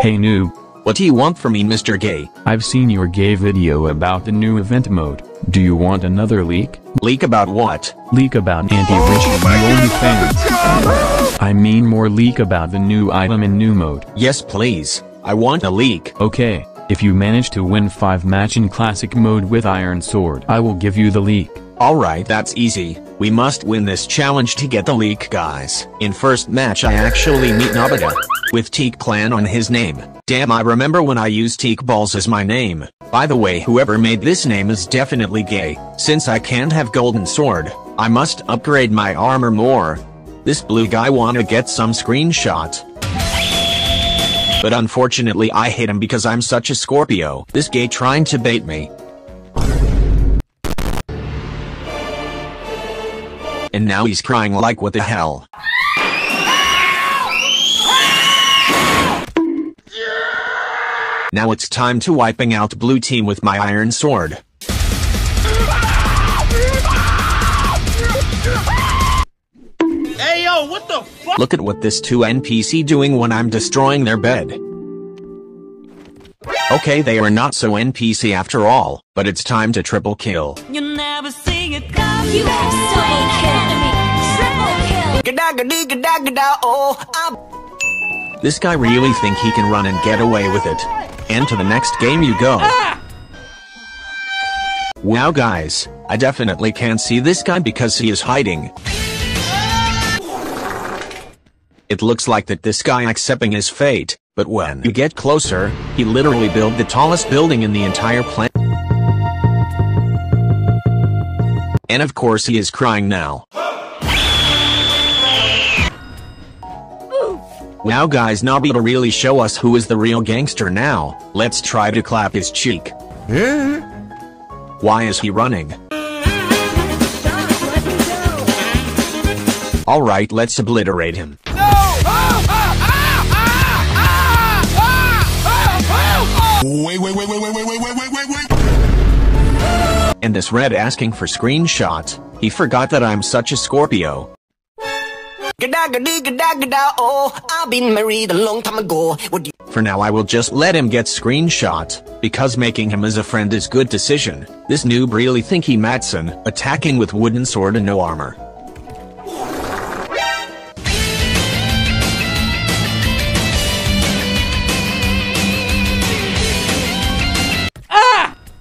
Hey noob, what do you want from me, Mr. Gay? I've seen your gay video about the new event mode. Do you want another leak? Leak about what? Leak about anti-rich OnlyFans. I mean more leak about the new item and new mode. Yes please, I want a leak. Okay, if you manage to win 5 match in classic mode with iron sword, I will give you the leak. Alright, that's easy. We must win this challenge to get the leak, guys. In first match I actually meet Nabaga, with Teak Clan on his name. Damn, I remember when I used Teak Balls as my name. By the way, whoever made this name is definitely gay. Since I can't have golden sword, I must upgrade my armor more. This blue guy wanna get some screenshot, but unfortunately I hit him because I'm such a Scorpio. This gay trying to bait me. And now he's crying like what the hell. Now it's time to wiping out blue team with my iron sword. Hey yo, what the fuck? Look at what this 2 NPC doing when I'm destroying their bed. Okay, they are not so NPC after all, but it's time to triple kill. You never see it come, you have to enemy. Triple kill. Oh, I'm... This guy really think he can run and get away with it. And to the next game you go. Wow guys, I definitely can't see this guy because he is hiding. It looks like that this guy accepting his fate, but when you get closer, he literally built the tallest building in the entire planet. And of course he is crying now. Oof. Wow guys, Nobita really show us who is the real gangster now. Let's try to clap his cheek. Why is he running? Alright, let's obliterate him. Wait. And this red asking for screenshot. He forgot that I'm such a Scorpio. Oh, I've been married a long time ago. For now I will just let him get screenshot, because making him as a friend is good decision. This noob really think he Madsen, attacking with wooden sword and no armor.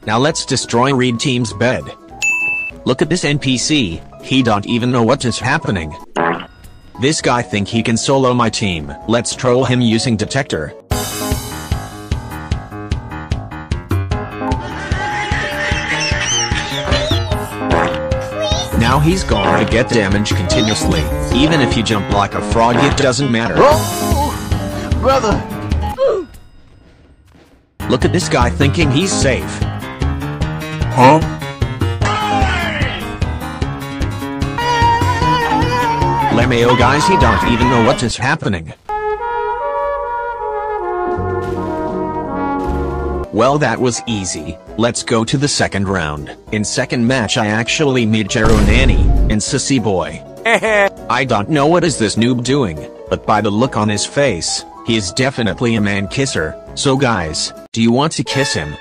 Now let's destroy Reed team's bed. Look at this NPC, he don't even know what is happening. This guy think he can solo my team. Let's troll him using detector. Now he's gonna get damage continuously. Even if you jump like a frog it doesn't matter. Oh, brother. Look at this guy thinking he's safe. Huh? Lemeo guys, he don't even know what is happening. Well, that was easy. Let's go to the second round. In second match I actually meet Jero Nani and Sissy Boy. I don't know what is this noob doing, but by the look on his face, he is definitely a man kisser. So guys, do you want to kiss him?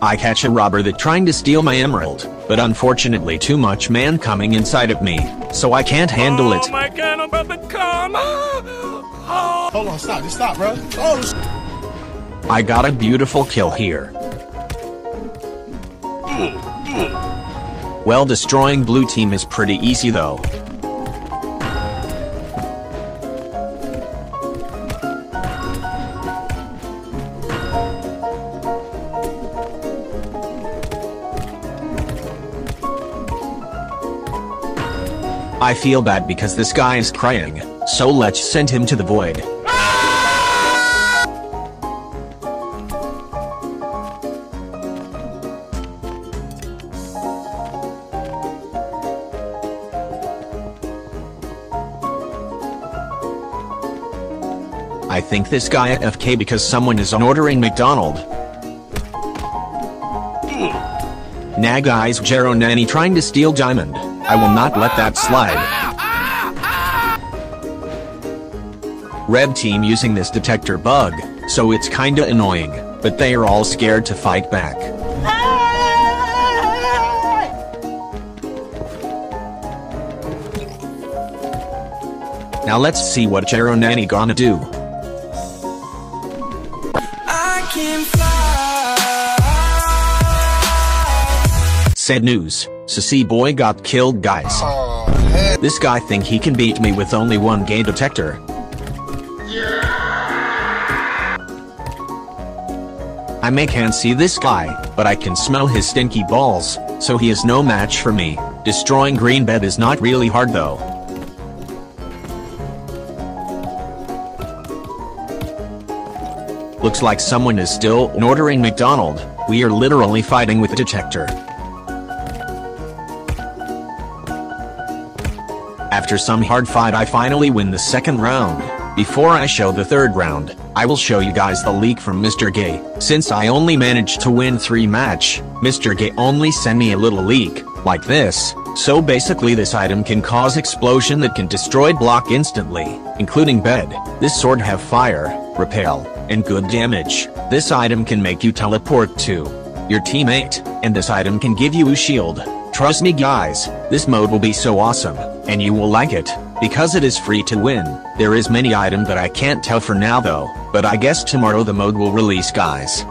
I catch a robber that trying to steal my emerald, but unfortunately too much man coming inside of me, so I can't handle it. Oh my god, I'm about to come! Oh. Hold on, stop, bro. Oh. I got a beautiful kill here. Well, destroying blue team is pretty easy though. I feel bad because this guy is crying, so let's send him to the void. I think this guy AFK because someone is ordering McDonald's. Nah guys, Jero Nani trying to steal diamond. I will not let that slide. red team using this detector bug, so it's kinda annoying, but they are all scared to fight back. Now let's see what Jero Nani gonna do. I can fly. Sad news, Sissy Boy got killed, guys. This guy think he can beat me with only one gay detector. Yeah. I may can't see this guy, but I can smell his stinky balls, so he is no match for me. Destroying green bed is not really hard though. Looks like someone is still ordering McDonald's. We are literally fighting with the detector. After some hard fight, I finally win the second round. Before I show the third round, I will show you guys the leak from Mr. Gay. Since I only managed to win 3 matches, Mr. Gay only sent me a little leak, like this. So basically this item can cause explosion that can destroy block instantly, including bed. This sword have fire, repel, and good damage. This item can make you teleport to your teammate, and this item can give you a shield. Trust me guys, this mode will be so awesome, and you will like it, because it is free to win. There is many items that I can't tell for now though, but I guess tomorrow the mode will release guys.